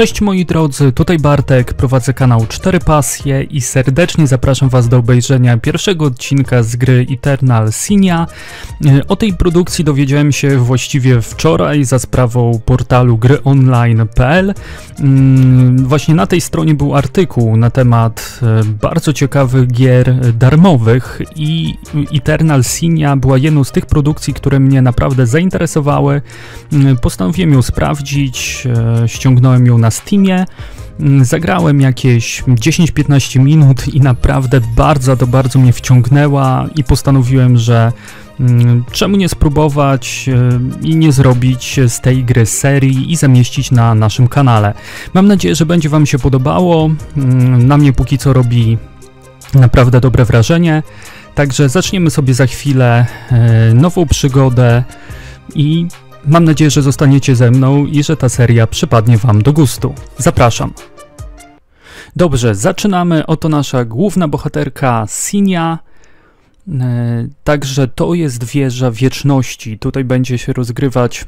Cześć moi drodzy, tutaj Bartek, prowadzę kanał Cztery Pasje i serdecznie zapraszam was do obejrzenia pierwszego odcinka z gry Eternal Senia. O tej produkcji dowiedziałem się właściwie wczoraj za sprawą portalu gryonline.pl. Właśnie na tej stronie był artykuł na temat bardzo ciekawych gier darmowych i Eternal Senia była jedną z tych produkcji, które mnie naprawdę zainteresowały. Postanowiłem ją sprawdzić, ściągnąłem ją na Steamie, zagrałem jakieś 10-15 minut i naprawdę bardzo mnie wciągnęła i postanowiłem, że czemu nie spróbować i nie zrobić z tej gry serii i zamieścić na naszym kanale. Mam nadzieję, że będzie wam się podobało, na mnie póki co robi naprawdę dobre wrażenie, także zaczniemy sobie za chwilę nową przygodę i mam nadzieję, że zostaniecie ze mną i że ta seria przypadnie wam do gustu. Zapraszam. Dobrze, zaczynamy. Oto nasza główna bohaterka Senia. Także to jest Wieża Wieczności. Tutaj będzie się rozgrywać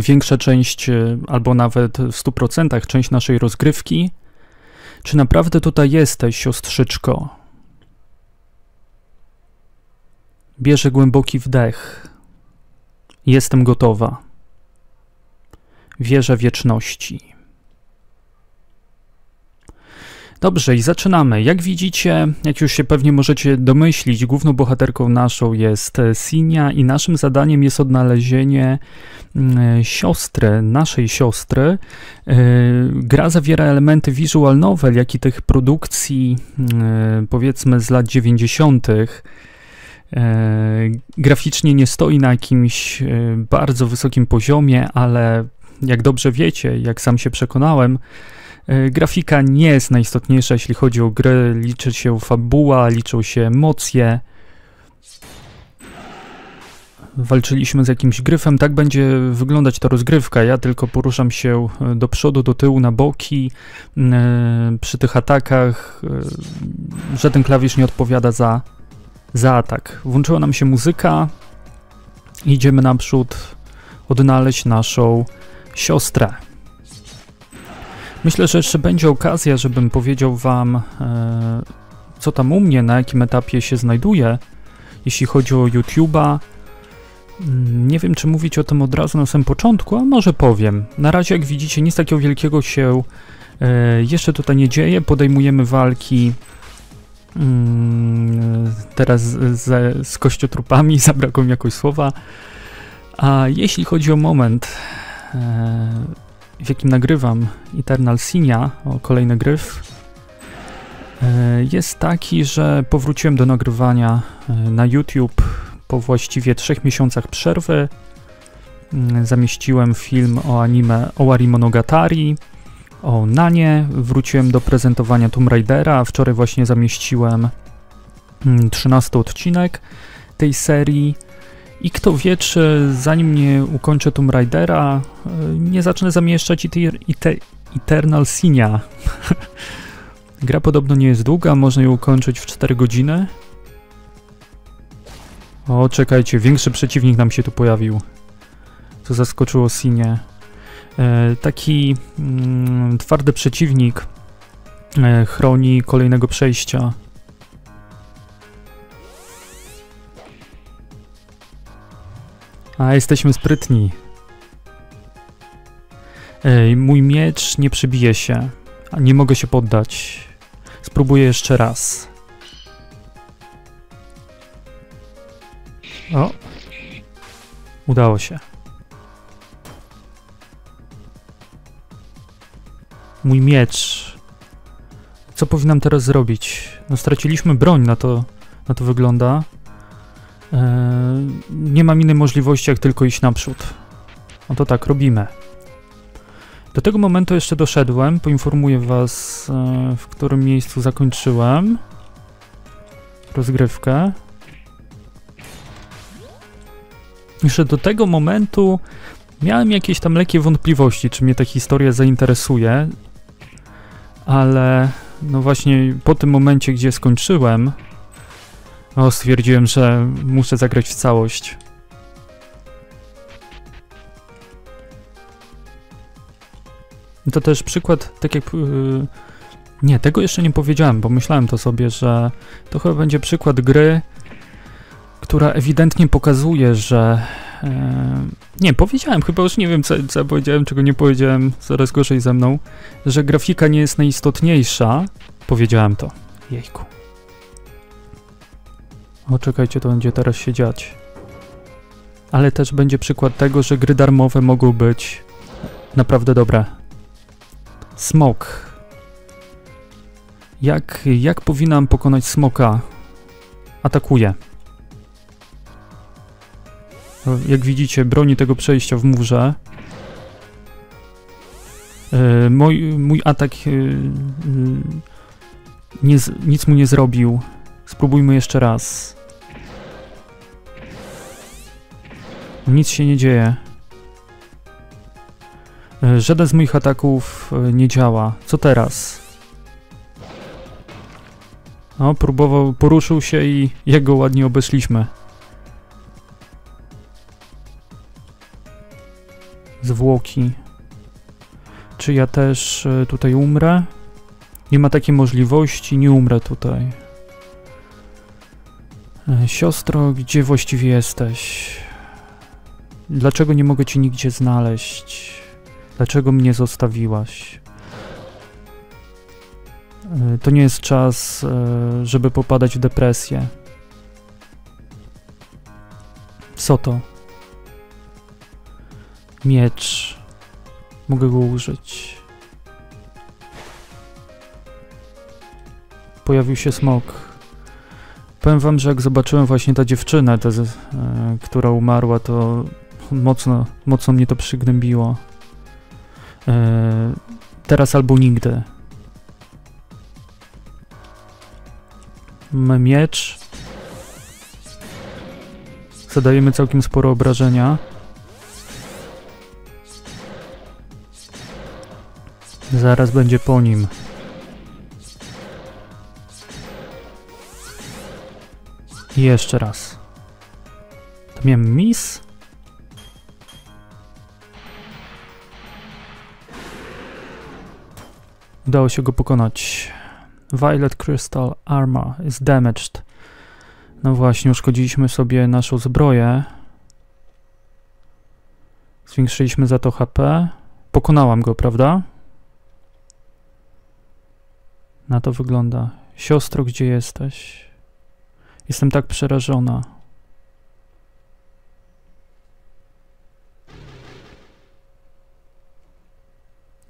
większa część, albo nawet w 100% część naszej rozgrywki. Czy naprawdę tutaj jesteś, siostrzyczko? Bierze głęboki wdech. Jestem gotowa. Wieża Wieczności. Dobrze, i zaczynamy. Jak widzicie, jak już się pewnie możecie domyślić, główną bohaterką naszą jest Senia i naszym zadaniem jest odnalezienie siostry, naszej siostry. Gra zawiera elementy visual novel, jak i tych produkcji, powiedzmy, z lat 90. Graficznie nie stoi na jakimś bardzo wysokim poziomie, ale jak dobrze wiecie, jak sam się przekonałem, grafika nie jest najistotniejsza, jeśli chodzi o gry. Liczy się fabuła, liczą się emocje. Walczyliśmy z jakimś gryfem, tak będzie wyglądać ta rozgrywka. Ja tylko poruszam się do przodu, do tyłu, na boki. Przy tych atakach żaden klawisz nie odpowiada za atak. Włączyła nam się muzyka. Idziemy naprzód odnaleźć naszą siostrę. Myślę, że jeszcze będzie okazja, żebym powiedział wam, co tam u mnie, na jakim etapie się znajduję, jeśli chodzi o YouTube'a. Nie wiem, czy mówić o tym od razu na samym początku, a może powiem. Na razie, jak widzicie, nic takiego wielkiego się jeszcze tutaj nie dzieje. Podejmujemy walki teraz z kościotrupami, zabrakło mi jakoś słowa. A jeśli chodzi o moment, w jakim nagrywam Eternal Senia, o kolejny gryf, jest taki, że powróciłem do nagrywania na YouTube po właściwie 3 miesiącach przerwy. Zamieściłem film o anime Owari Monogatari, o Nanie, wróciłem do prezentowania Tomb Raidera, wczoraj właśnie zamieściłem 13 odcinek tej serii i kto wie, czy zanim nie ukończę Tomb Raidera, nie zacznę zamieszczać Eternal Senia. Gra podobno nie jest długa, można ją ukończyć w 4 godziny. O, czekajcie, większy przeciwnik nam się tu pojawił, co zaskoczyło Senię. Taki twardy przeciwnik chroni kolejnego przejścia. A, jesteśmy sprytni. Mój miecz nie przybije się. Nie mogę się poddać. Spróbuję jeszcze raz. O! Udało się. Mój miecz. Co powinnam teraz zrobić? No, straciliśmy broń, na to wygląda. Nie mam innej możliwości, jak tylko iść naprzód. No to tak, robimy. Do tego momentu jeszcze doszedłem. Poinformuję was, w którym miejscu zakończyłem rozgrywkę. Jeszcze do tego momentu miałem jakieś tam lekkie wątpliwości, czy mnie ta historia zainteresuje. Ale no właśnie po tym momencie, gdzie skończyłem, o, stwierdziłem, że muszę zagrać w całość. To też przykład, tak jak... Nie, tego jeszcze nie powiedziałem, bo myślałem to sobie, że to chyba będzie przykład gry, która ewidentnie pokazuje, że... nie, powiedziałem, chyba już nie wiem, co powiedziałem, czego nie powiedziałem, coraz gorzej ze mną, że grafika nie jest najistotniejsza. Powiedziałem to. Jejku. O, czekajcie, to będzie teraz się dziać. Ale też będzie przykład tego, że gry darmowe mogą być naprawdę dobre. Smok. Jak powinnam pokonać smoka? Atakuje. Jak widzicie, broni tego przejścia w murze. Mój atak nic mu nie zrobił. Spróbujmy jeszcze raz. Nic się nie dzieje. Żaden z moich ataków nie działa. Co teraz? No, próbował, poruszył się i jego ładnie obeszliśmy. Zwłoki. Czy ja też tutaj umrę? Nie ma takiej możliwości, nie umrę tutaj. Siostro, gdzie właściwie jesteś? Dlaczego nie mogę cię nigdzie znaleźć? Dlaczego mnie zostawiłaś? To nie jest czas, żeby popadać w depresję. Co to? Miecz. Mogę go użyć. Pojawił się smok. Powiem wam, że jak zobaczyłem właśnie tę dziewczynę, która umarła, to mocno mnie to przygnębiło. Teraz albo nigdy. Miecz. Zadajemy całkiem sporo obrażenia. Zaraz będzie po nim. I jeszcze raz. To miałem mis? Udało się go pokonać. Violet Crystal Armor is damaged. No właśnie, uszkodziliśmy sobie naszą zbroję. Zwiększyliśmy za to HP. Pokonałam go, prawda? Na to wygląda. Siostro, gdzie jesteś? Jestem tak przerażona.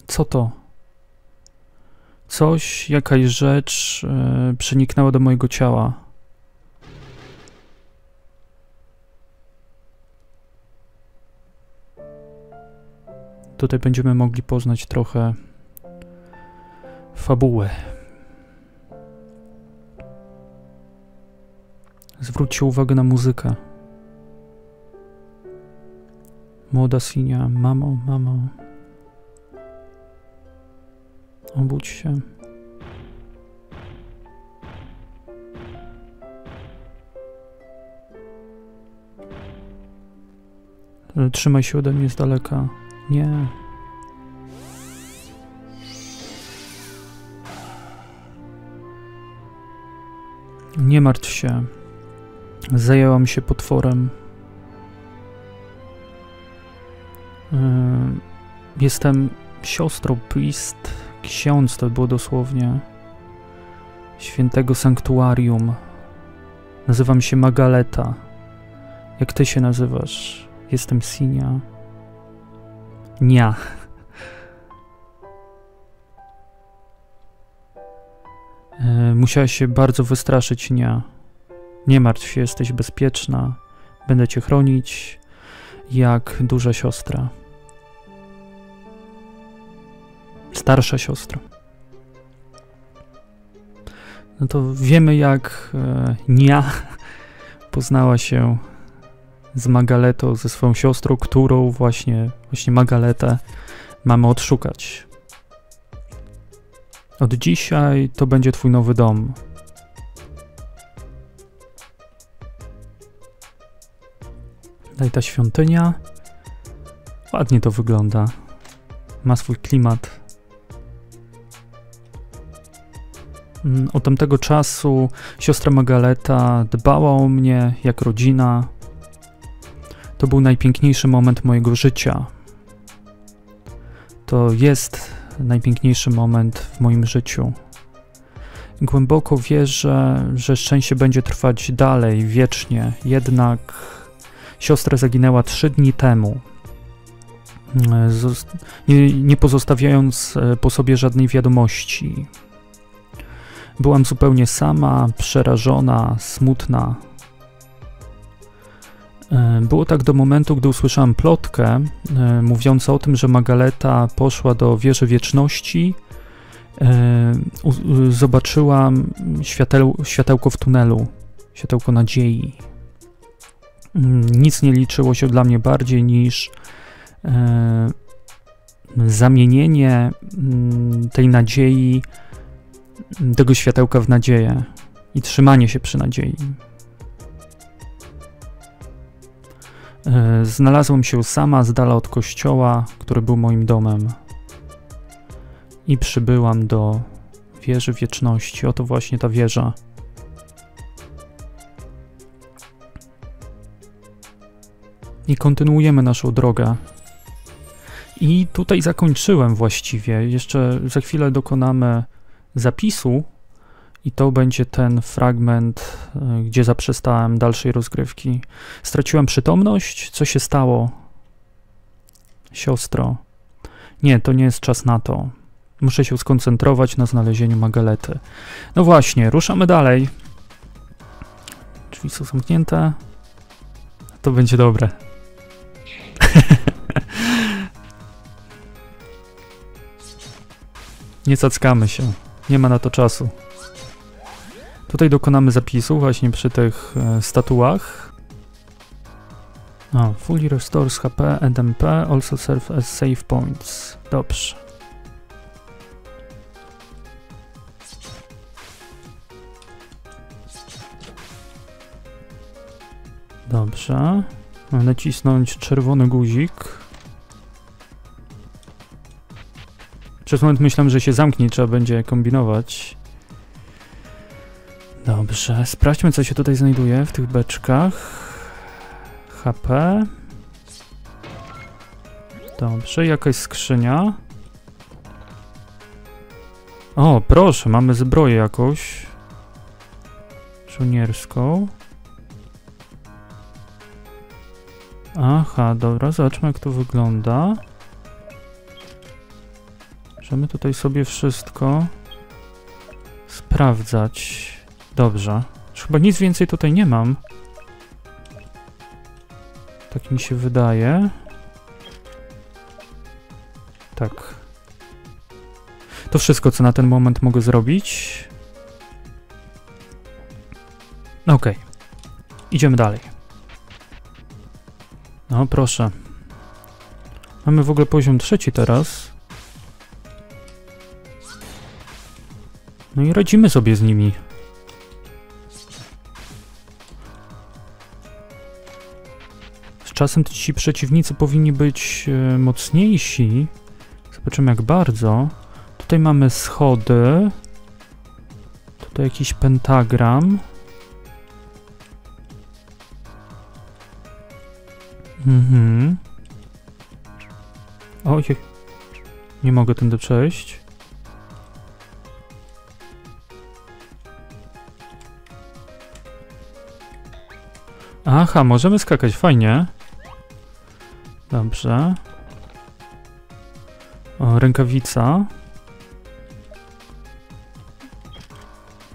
Co to? Coś, jakaś rzecz przeniknęła do mojego ciała. Tutaj będziemy mogli poznać trochę fabuły. Zwróćcie uwagę na muzykę. Młoda Sinia, mamo, mamo. Obudź się. Trzymaj się ode mnie z daleka. Nie. Nie martw się. Zajęłam się potworem. Jestem siostrą priest, ksiądz to było dosłownie, świętego sanktuarium. Nazywam się Magaleta. Jak ty się nazywasz? Jestem Senia. Nia. Musiałaś się bardzo wystraszyć, Nia. Nie martw się, jesteś bezpieczna. Będę cię chronić jak duża siostra. Starsza siostra. No to wiemy, jak Nia poznała się z Magaletą, ze swoją siostrą, którą właśnie Magaletę mamy odszukać. Od dzisiaj to będzie twój nowy dom. Tutaj ta świątynia. Ładnie to wygląda. Ma swój klimat. Od tamtego czasu siostra Magaleta dbała o mnie jak rodzina. To był najpiękniejszy moment mojego życia. To jest najpiękniejszy moment w moim życiu. Głęboko wierzę, że szczęście będzie trwać dalej, wiecznie. Jednak siostra zaginęła 3 dni temu, nie pozostawiając po sobie żadnej wiadomości. Byłam zupełnie sama, przerażona, smutna. Było tak do momentu, gdy usłyszałam plotkę mówiącą o tym, że Magaleta poszła do Wieży Wieczności. Zobaczyłam światełko w tunelu, światełko nadziei. Nic nie liczyło się dla mnie bardziej niż zamienienie tej nadziei, tego światełka w nadzieję i trzymanie się przy nadziei. Znalazłem się sama z dala od kościoła, który był moim domem, i przybyłam do Wieży Wieczności. Oto właśnie ta wieża. I kontynuujemy naszą drogę. I tutaj zakończyłem właściwie. Jeszcze za chwilę dokonamy zapisu i to będzie ten fragment, gdzie zaprzestałem dalszej rozgrywki. Straciłem przytomność? Co się stało? Siostro. Nie, to nie jest czas na to. Muszę się skoncentrować na znalezieniu Magalety. No właśnie, ruszamy dalej. Drzwi są zamknięte. To będzie dobre. Nie cackamy się. Nie ma na to czasu. Tutaj dokonamy zapisu właśnie przy tych statuach. Fully restores HP and MP, also serve as save points. Dobrze. Dobrze. Nacisnąć czerwony guzik. Przez moment myślałem, że się zamknie, trzeba będzie kombinować. Dobrze, sprawdźmy, co się tutaj znajduje w tych beczkach. HP. Dobrze, jakaś skrzynia. O, proszę, mamy zbroję jakąś żołnierską. Aha, dobra, zobaczmy, jak to wygląda. Możemy tutaj sobie wszystko sprawdzać. Dobrze. Już chyba nic więcej tutaj nie mam. Tak mi się wydaje. Tak. To wszystko, co na ten moment mogę zrobić. Okej. Idziemy dalej. No, proszę. Mamy w ogóle poziom 3 teraz. No i radzimy sobie z nimi. Z czasem ci przeciwnicy powinni być mocniejsi. Zobaczymy, jak bardzo. Tutaj mamy schody. Tutaj jakiś pentagram. Mhm. Oj, nie mogę tędy przejść. Aha, możemy skakać, fajnie. Dobrze. O, rękawica.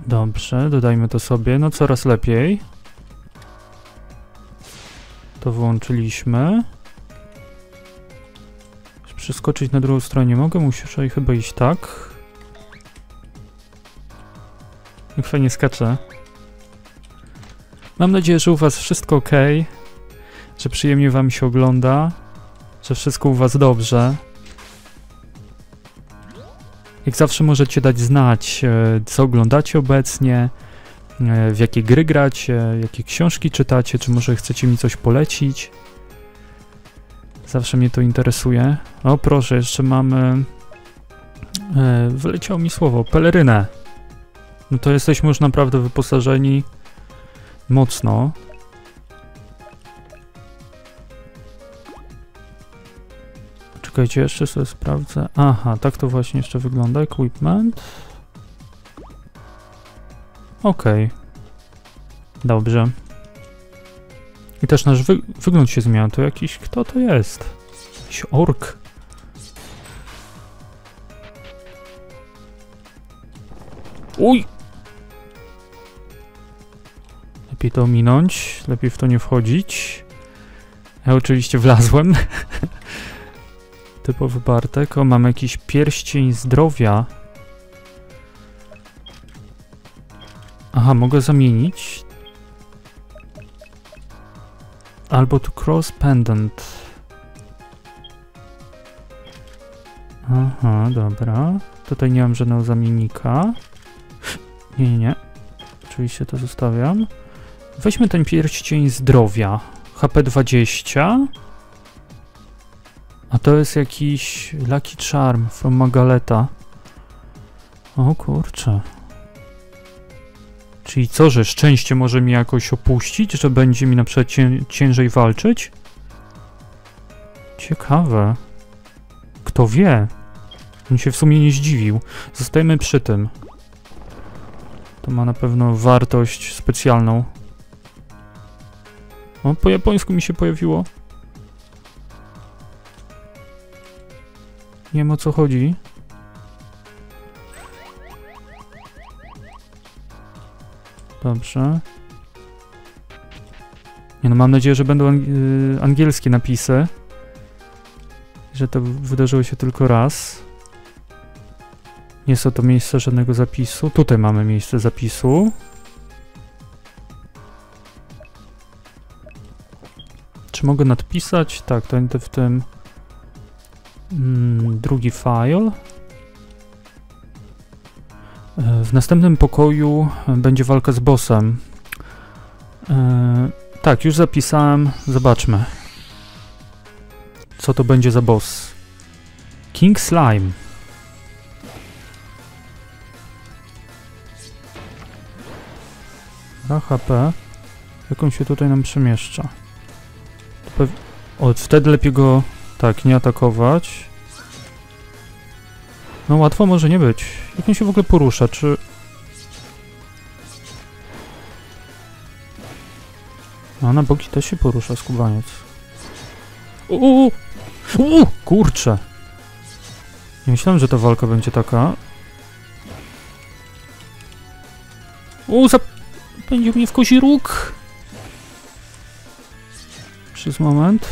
Dobrze, dodajmy to sobie. No, coraz lepiej. To wyłączyliśmy. Przeskoczyć na drugą stronę mogę, muszę chyba iść tak. Jak fajnie skaczę. Mam nadzieję, że u was wszystko ok, że przyjemnie wam się ogląda, że wszystko u was dobrze. Jak zawsze możecie dać znać, co oglądacie obecnie, w jakie gry gracie, jakie książki czytacie, czy może chcecie mi coś polecić. Zawsze mnie to interesuje. O proszę, jeszcze mamy... Wyleciało mi słowo, pelerynę. No to jesteśmy już naprawdę wyposażeni mocno. Czekajcie, jeszcze sobie sprawdzę. Aha, tak to właśnie jeszcze wygląda. Equipment. Okej. Dobrze. I też nasz wygląd się zmienia. To jakiś... Kto to jest? Jakiś ork. Uj! Lepiej to ominąć. Lepiej w to nie wchodzić. Ja oczywiście wlazłem. Typowy Bartek. O, mam jakiś pierścień zdrowia. Aha, mogę zamienić. Albo tu cross pendant. Aha, dobra. Tutaj nie mam żadnego zamiennika. Nie, nie, nie. Oczywiście to zostawiam. Weźmy ten pierścień zdrowia. HP 20. A to jest jakiś Lucky Charm from Magaleta. O kurczę. Czyli co, że szczęście może mi jakoś opuścić, że będzie mi na przykład ciężej walczyć? Ciekawe. Kto wie? On się w sumie nie zdziwił. Zostajemy przy tym. To ma na pewno wartość specjalną. O, po japońsku mi się pojawiło. Nie wiem, o co chodzi. Dobrze. Nie no, mam nadzieję, że będą angielskie napisy. Że to wydarzyło się tylko raz. Nie są to miejsca żadnego zapisu. Tutaj mamy miejsce zapisu. Czy mogę nadpisać? Tak, to będę w tym... drugi file. W następnym pokoju będzie walka z bossem. Tak, już zapisałem. Zobaczmy, co to będzie za boss. King Slime. HP. Jak on się tutaj nam przemieszcza? O, wtedy lepiej go... Tak, nie atakować. No łatwo może nie być. Jak on się w ogóle porusza, czy... A na boki też się porusza skubaniec. Kurczę! Nie myślałem, że ta walka będzie taka. Będzie mnie w kozi róg! Przez moment.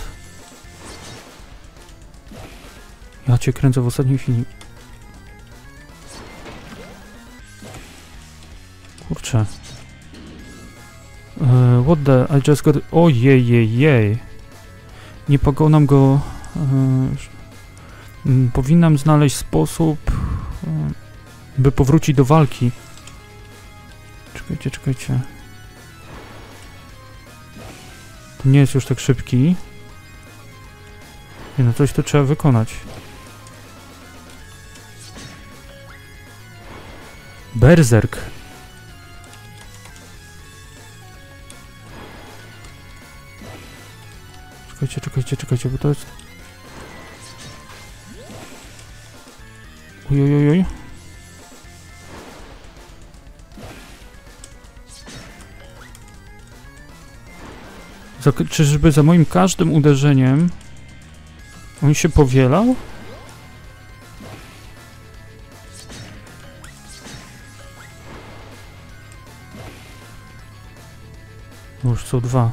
Ja cię kręcę w ostatniej chwili. Kurczę. What the... I just got... Ojej. Nie pogonam go... Powinnam znaleźć sposób, by powrócić do walki. Czekajcie. To nie jest już tak szybki. Nie no, coś to trzeba wykonać. Berserk. Czekajcie, bo to jest... Ojojojoj. Czyżby za moim każdym uderzeniem on się powielał? Już są dwa.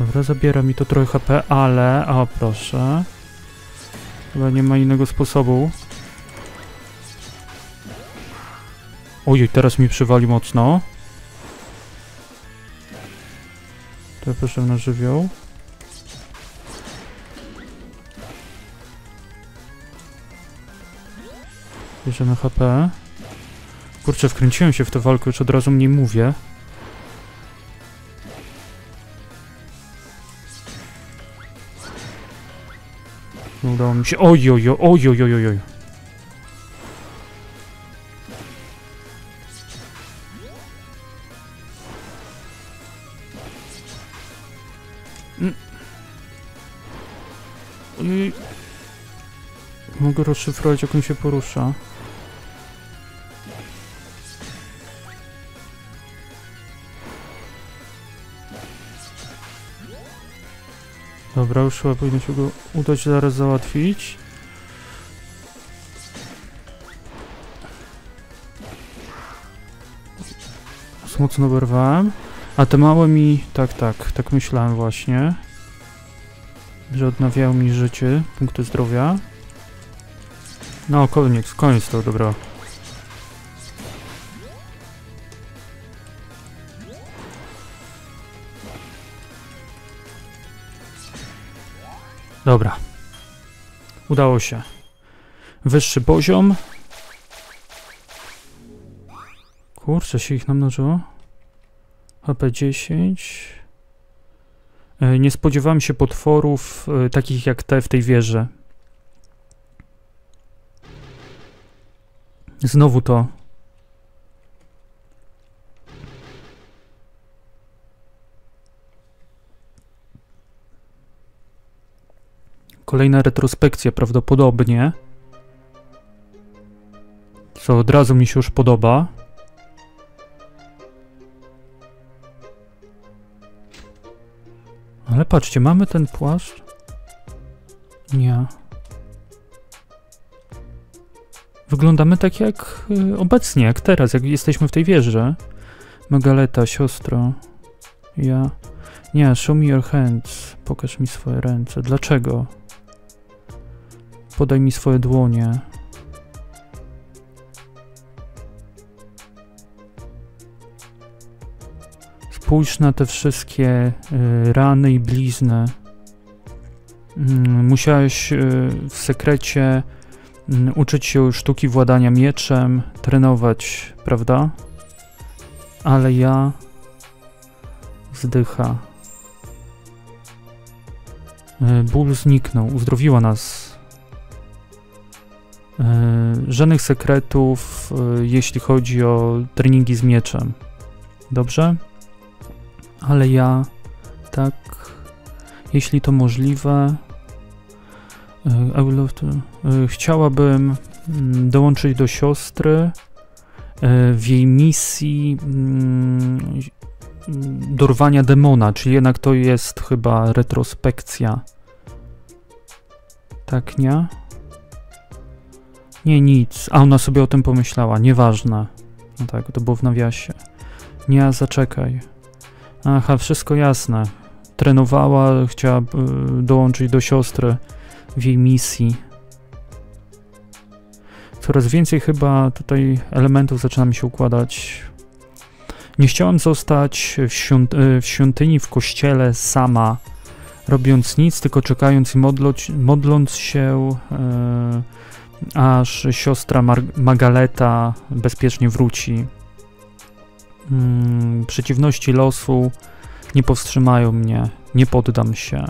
Dobra, zabiera mi to trochę HP, ale... O, proszę. Chyba nie ma innego sposobu. Ojej, teraz mi przywali mocno. To ja proszę na żywioł. Bierzemy HP. Kurczę, wkręciłem się w tę walkę, już od razu mniej mówię. No udało mi się... Ojojojojojojojoj. Mogę rozszyfrować, jak on się porusza. Dobra, już chyba powinno się go udać zaraz załatwić. Mocno oberwałem. A te małe mi... tak myślałem właśnie. Że odnawiają mi życie, punkty zdrowia. No, koniec to, dobra. Dobra. Udało się. Wyższy poziom. Kurczę, się ich namnożyło. HP 10. Nie spodziewałem się potworów takich jak te w tej wieży. Znowu to. Kolejna retrospekcja prawdopodobnie. Co od razu mi się już podoba. Ale patrzcie, mamy ten płaszcz? Nie. Wyglądamy tak jak obecnie, jak teraz, jak jesteśmy w tej wieży. Magaleta, siostro. Ja. Nie, show me your hands. Pokaż mi swoje ręce. Dlaczego? Podaj mi swoje dłonie. Spójrz na te wszystkie rany i blizny. Musiałeś w sekrecie uczyć się sztuki władania mieczem, trenować, prawda? Ale ja... Zdycha. Ból zniknął, uzdrowiła nas. Żadnych sekretów, jeśli chodzi o treningi z mieczem. Dobrze? Ale ja... Tak... Jeśli to możliwe... Chciałabym dołączyć do siostry w jej misji dorwania demona, czyli jednak to jest chyba retrospekcja. Tak, nie? Nie, nic. A ona sobie o tym pomyślała, nieważne. No tak, to było w nawiasie. Nie, zaczekaj. Aha, wszystko jasne. Trenowała, chciała dołączyć do siostry w jej misji. Coraz więcej chyba tutaj elementów zaczyna mi się układać. Nie chciałam zostać w świątyni, w kościele sama, robiąc nic, tylko czekając i modląc się, aż siostra Magaleta bezpiecznie wróci. Przeciwności losu nie powstrzymają mnie, nie poddam się.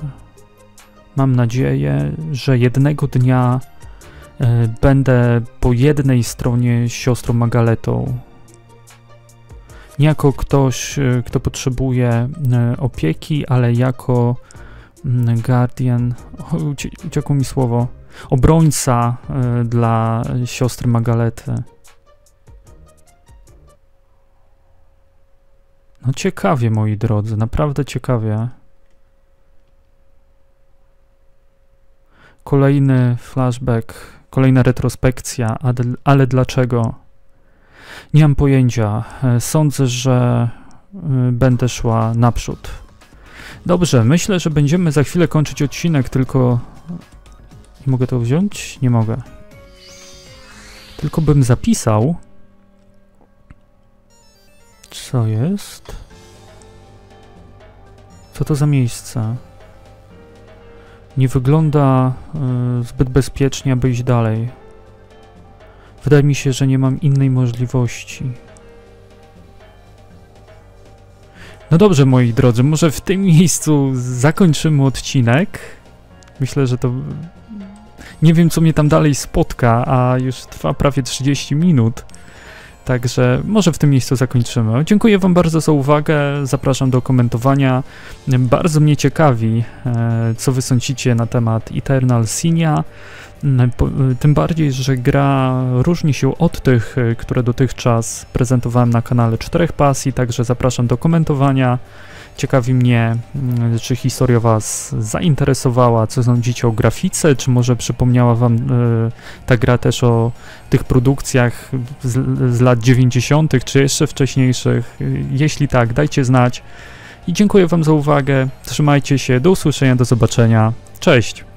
Mam nadzieję, że jednego dnia będę po jednej stronie z siostrą Magaletą. Nie jako ktoś, kto potrzebuje opieki, ale jako guardian, uciekło mi słowo, obrońca dla siostry Magalety. No ciekawie, moi drodzy, naprawdę ciekawie. Kolejny flashback, kolejna retrospekcja, ale dlaczego? Nie mam pojęcia. Sądzę, że będę szła naprzód. Dobrze, myślę, że będziemy za chwilę kończyć odcinek, tylko... Nie mogę to wziąć? Nie mogę. Tylko bym zapisał... Co jest? Co to za miejsce? Nie wygląda zbyt bezpiecznie, aby iść dalej. Wydaje mi się, że nie mam innej możliwości. No dobrze, moi drodzy, może w tym miejscu zakończymy odcinek. Myślę, że to... Nie wiem, co mnie tam dalej spotka, a już trwa prawie 30 minut. Także może w tym miejscu zakończymy. Dziękuję wam bardzo za uwagę, zapraszam do komentowania. Bardzo mnie ciekawi, co wy sądzicie na temat Eternal Senia. Tym bardziej, że gra różni się od tych, które dotychczas prezentowałem na kanale Czterech Pasji, także zapraszam do komentowania. Ciekawi mnie, czy historia was zainteresowała, co sądzicie o grafice, czy może przypomniała wam ta gra też o tych produkcjach z lat 90., czy jeszcze wcześniejszych. Jeśli tak, dajcie znać. I dziękuję wam za uwagę, trzymajcie się, do usłyszenia, do zobaczenia, cześć!